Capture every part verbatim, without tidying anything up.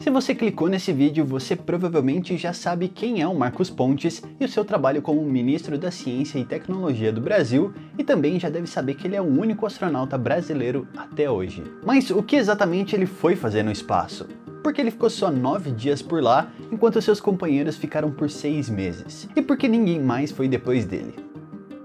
Se você clicou nesse vídeo, você provavelmente já sabe quem é o Marcos Pontes e o seu trabalho como Ministro da Ciência e Tecnologia do Brasil, e também já deve saber que ele é o único astronauta brasileiro até hoje. Mas o que exatamente ele foi fazer no espaço? Porque ele ficou só nove dias por lá, enquanto seus companheiros ficaram por seis meses, e porque ninguém mais foi depois dele.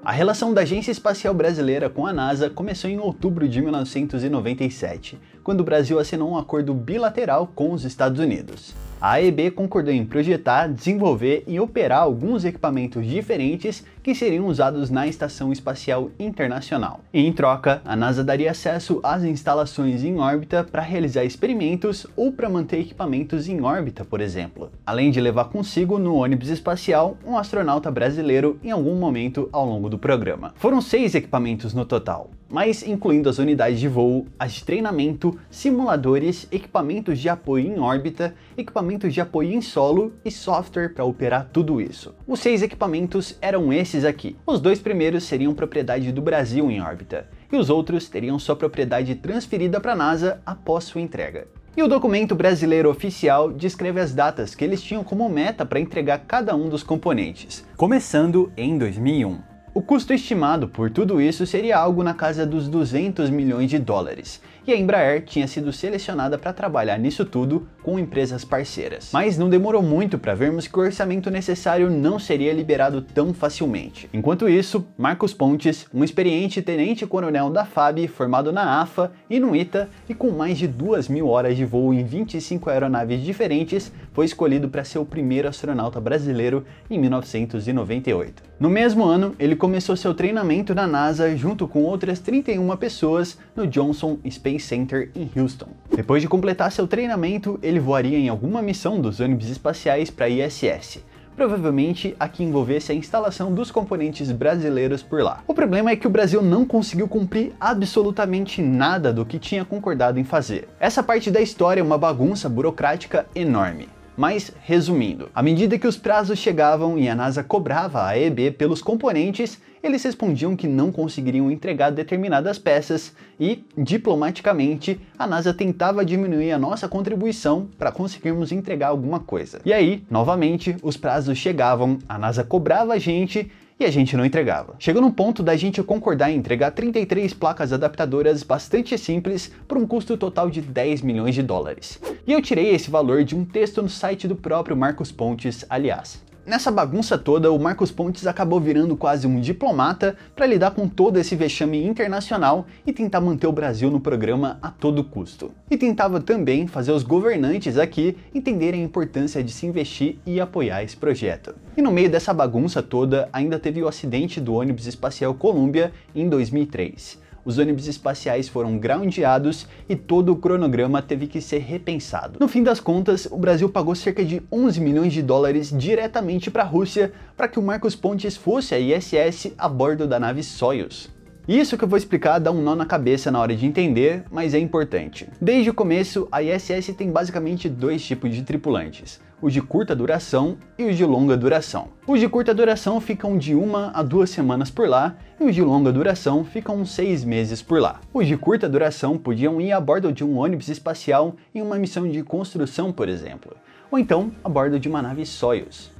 A relação da Agência Espacial Brasileira com a NASA começou em outubro de mil novecentos e noventa e sete, quando o Brasil assinou um acordo bilateral com os Estados Unidos. A A E B concordou em projetar, desenvolver e operar alguns equipamentos diferentes que seriam usados na Estação Espacial Internacional. Em troca, a NASA daria acesso às instalações em órbita para realizar experimentos ou para manter equipamentos em órbita, por exemplo, além de levar consigo no ônibus espacial um astronauta brasileiro em algum momento ao longo do programa. Foram seis equipamentos no total, mas incluindo as unidades de voo, as de treinamento, simuladores, equipamentos de apoio em órbita, equipamentos de apoio em solo e software para operar tudo isso. Os seis equipamentos eram esses aqui. Os dois primeiros seriam propriedade do Brasil em órbita, e os outros teriam sua propriedade transferida para a NASA após sua entrega. E o documento brasileiro oficial descreve as datas que eles tinham como meta para entregar cada um dos componentes, começando em dois mil e um. O custo estimado por tudo isso seria algo na casa dos duzentos milhões de dólares, e a Embraer tinha sido selecionada para trabalhar nisso tudo com empresas parceiras. Mas não demorou muito para vermos que o orçamento necessário não seria liberado tão facilmente. Enquanto isso, Marcos Pontes, um experiente tenente-coronel da F A B formado na A F A e no I T A e com mais de duas mil horas de voo em vinte e cinco aeronaves diferentes, foi escolhido para ser o primeiro astronauta brasileiro em mil novecentos e noventa e oito. No mesmo ano, ele começou seu treinamento na NASA junto com outras trinta e uma pessoas no Johnson Space Center em Houston. Depois de completar seu treinamento, ele voaria em alguma missão dos ônibus espaciais para a I S S, provavelmente a que envolvesse a instalação dos componentes brasileiros por lá. O problema é que o Brasil não conseguiu cumprir absolutamente nada do que tinha concordado em fazer. Essa parte da história é uma bagunça burocrática enorme. Mas, resumindo, à medida que os prazos chegavam e a NASA cobrava a A E B pelos componentes, eles respondiam que não conseguiriam entregar determinadas peças e, diplomaticamente, a NASA tentava diminuir a nossa contribuição para conseguirmos entregar alguma coisa. E aí, novamente, os prazos chegavam, a NASA cobrava a gente e a gente não entregava. Chegou no ponto da gente concordar em entregar trinta e três placas adaptadoras bastante simples por um custo total de dez milhões de dólares. E eu tirei esse valor de um texto no site do próprio Marcos Pontes, aliás. Nessa bagunça toda, o Marcos Pontes acabou virando quase um diplomata para lidar com todo esse vexame internacional e tentar manter o Brasil no programa a todo custo. E tentava também fazer os governantes aqui entenderem a importância de se investir e apoiar esse projeto. E no meio dessa bagunça toda, ainda teve o acidente do ônibus espacial Columbia em dois mil e três. Os ônibus espaciais foram groundeados e todo o cronograma teve que ser repensado. No fim das contas, o Brasil pagou cerca de onze milhões de dólares diretamente para a Rússia para que o Marcos Pontes fosse à I S S a bordo da nave Soyuz. Isso que eu vou explicar dá um nó na cabeça na hora de entender, mas é importante. Desde o começo, a I S S tem basicamente dois tipos de tripulantes: os de curta duração e os de longa duração. Os de curta duração ficam de uma a duas semanas por lá, e os de longa duração ficam uns seis meses por lá. Os de curta duração podiam ir a bordo de um ônibus espacial em uma missão de construção, por exemplo, ou então a bordo de uma nave Soyuz.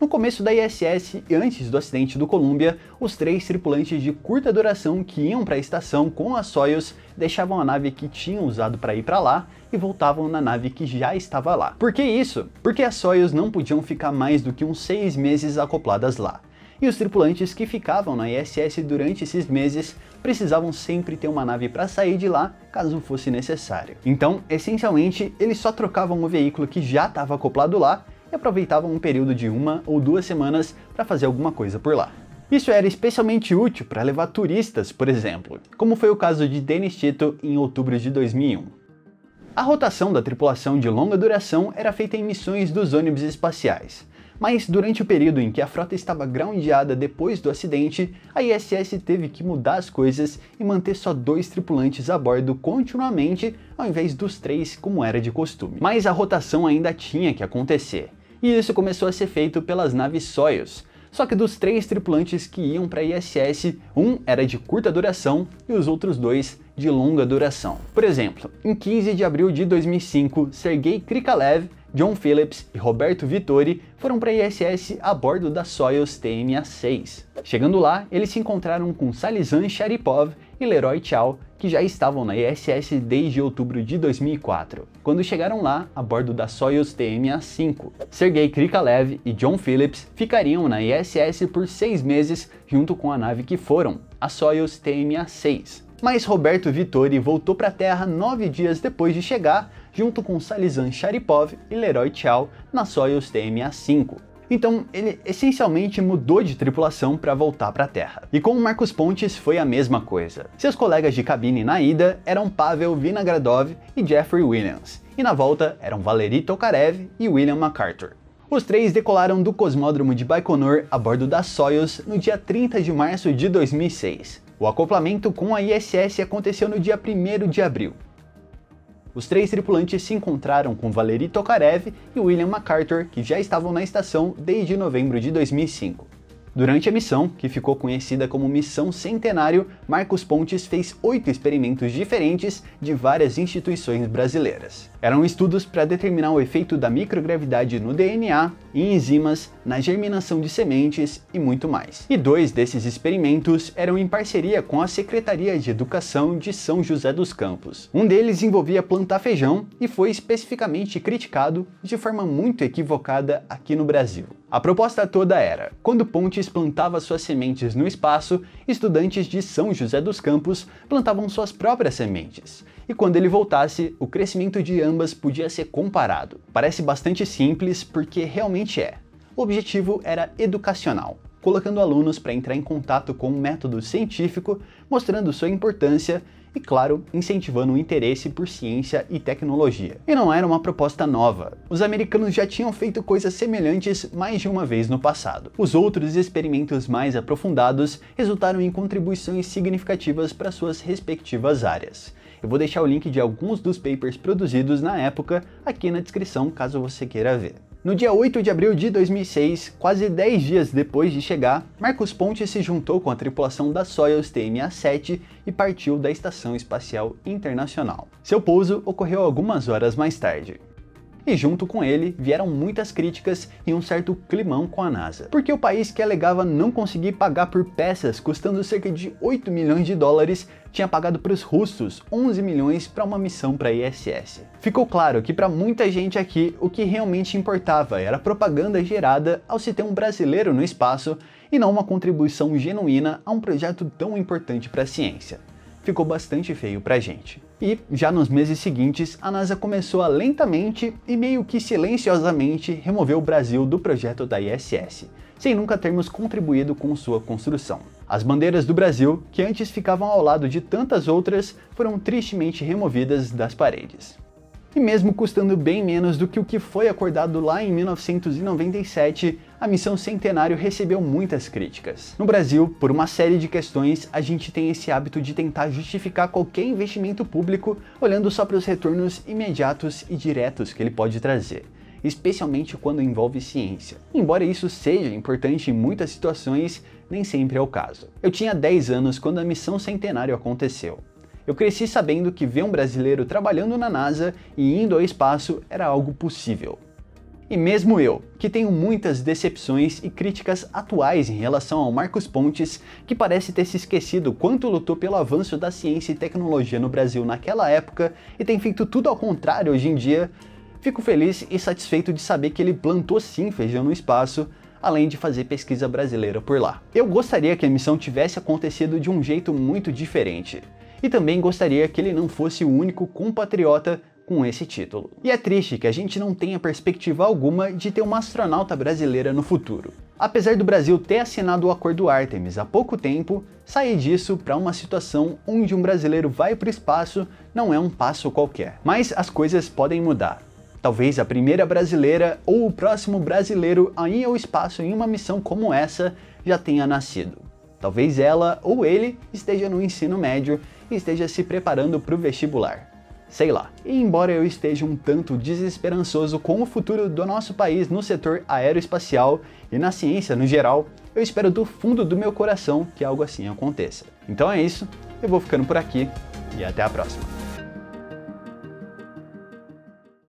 No começo da I S S e antes do acidente do Columbia, os três tripulantes de curta duração que iam para a estação com a Soyuz deixavam a nave que tinham usado para ir para lá e voltavam na nave que já estava lá. Por que isso? Porque as Soyuz não podiam ficar mais do que uns seis meses acopladas lá. E os tripulantes que ficavam na I S S durante esses meses precisavam sempre ter uma nave para sair de lá caso fosse necessário. Então, essencialmente, eles só trocavam o veículo que já estava acoplado lá e aproveitavam um período de uma ou duas semanas para fazer alguma coisa por lá. Isso era especialmente útil para levar turistas, por exemplo, como foi o caso de Dennis Tito em outubro de dois mil e um. A rotação da tripulação de longa duração era feita em missões dos ônibus espaciais, mas durante o período em que a frota estava groundeada depois do acidente, a I S S teve que mudar as coisas e manter só dois tripulantes a bordo continuamente ao invés dos três como era de costume. Mas a rotação ainda tinha que acontecer. E isso começou a ser feito pelas naves Soyuz. Só que dos três tripulantes que iam para a I S S, um era de curta duração e os outros dois de longa duração. Por exemplo, em quinze de abril de dois mil e cinco, Sergei Krikalev, John Phillips e Roberto Vittori foram para a I S S a bordo da Soyuz T M A seis. Chegando lá, eles se encontraram com Salizhan Sharipov e Leroy Chow, que já estavam na I S S desde outubro de dois mil e quatro, quando chegaram lá a bordo da Soyuz T M A cinco. Sergei Krikalev e John Phillips ficariam na I S S por seis meses junto com a nave que foram, a Soyuz T M A seis. Mas Roberto Vittori voltou para a Terra nove dias depois de chegar, junto com Salizhan Sharipov e Leroy Chow na Soyuz T M A cinco. Então ele essencialmente mudou de tripulação para voltar para a Terra. E com o Marcos Pontes foi a mesma coisa. Seus colegas de cabine na ida eram Pavel Vinogradov e Jeffrey Williams, e na volta eram Valeri Tokarev e William MacArthur. Os três decolaram do Cosmódromo de Baikonur a bordo da Soyuz no dia trinta de março de dois mil e seis. O acoplamento com a I S S aconteceu no dia primeiro de abril. Os três tripulantes se encontraram com Valeri Tokarev e William MacArthur, que já estavam na estação desde novembro de dois mil e cinco. Durante a missão, que ficou conhecida como Missão Centenário, Marcos Pontes fez oito experimentos diferentes de várias instituições brasileiras. Eram estudos para determinar o efeito da microgravidade no D N A, em enzimas, na germinação de sementes e muito mais. E dois desses experimentos eram em parceria com a Secretaria de Educação de São José dos Campos. Um deles envolvia plantar feijão e foi especificamente criticado de forma muito equivocada aqui no Brasil. A proposta toda era, quando Pontes plantava suas sementes no espaço, estudantes de São José dos Campos plantavam suas próprias sementes, e quando ele voltasse, o crescimento de ambas podia ser comparado. Parece bastante simples, porque realmente é. O objetivo era educacional, colocando alunos para entrar em contato com um método científico, mostrando sua importância e, claro, incentivando o interesse por ciência e tecnologia. E não era uma proposta nova. Os americanos já tinham feito coisas semelhantes mais de uma vez no passado. Os outros experimentos mais aprofundados resultaram em contribuições significativas para suas respectivas áreas. Eu vou deixar o link de alguns dos papers produzidos na época aqui na descrição, caso você queira ver. No dia oito de abril de dois mil e seis, quase dez dias depois de chegar, Marcos Pontes se juntou com a tripulação da Soyuz T M A sete e partiu da Estação Espacial Internacional. Seu pouso ocorreu algumas horas mais tarde. E junto com ele vieram muitas críticas e um certo climão com a NASA, porque o país que alegava não conseguir pagar por peças custando cerca de oito milhões de dólares tinha pagado para os russos onze milhões para uma missão para a I S S. Ficou claro que para muita gente aqui o que realmente importava era a propaganda gerada ao se ter um brasileiro no espaço e não uma contribuição genuína a um projeto tão importante para a ciência. Ficou bastante feio pra gente. E, já nos meses seguintes, a NASA começou a lentamente e meio que silenciosamente remover o Brasil do projeto da I S S, sem nunca termos contribuído com sua construção. As bandeiras do Brasil, que antes ficavam ao lado de tantas outras, foram tristemente removidas das paredes. E mesmo custando bem menos do que o que foi acordado lá em mil novecentos e noventa e sete, a Missão Centenário recebeu muitas críticas. No Brasil, por uma série de questões, a gente tem esse hábito de tentar justificar qualquer investimento público olhando só para os retornos imediatos e diretos que ele pode trazer, especialmente quando envolve ciência. Embora isso seja importante em muitas situações, nem sempre é o caso. Eu tinha dez anos quando a Missão Centenário aconteceu. Eu cresci sabendo que ver um brasileiro trabalhando na NASA e indo ao espaço era algo possível. E mesmo eu, que tenho muitas decepções e críticas atuais em relação ao Marcos Pontes, que parece ter se esquecido quanto lutou pelo avanço da ciência e tecnologia no Brasil naquela época e tem feito tudo ao contrário hoje em dia, fico feliz e satisfeito de saber que ele plantou sim feijão no espaço, além de fazer pesquisa brasileira por lá. Eu gostaria que a missão tivesse acontecido de um jeito muito diferente. E também gostaria que ele não fosse o único compatriota com esse título. E é triste que a gente não tenha perspectiva alguma de ter uma astronauta brasileira no futuro. Apesar do Brasil ter assinado o Acordo Artemis há pouco tempo, sair disso para uma situação onde um brasileiro vai para o espaço não é um passo qualquer. Mas as coisas podem mudar. Talvez a primeira brasileira ou o próximo brasileiro a ir ao espaço em uma missão como essa já tenha nascido. Talvez ela ou ele esteja no ensino médio e esteja se preparando para o vestibular. Sei lá. E embora eu esteja um tanto desesperançoso com o futuro do nosso país no setor aeroespacial e na ciência no geral, eu espero do fundo do meu coração que algo assim aconteça. Então é isso, eu vou ficando por aqui. e até a próxima.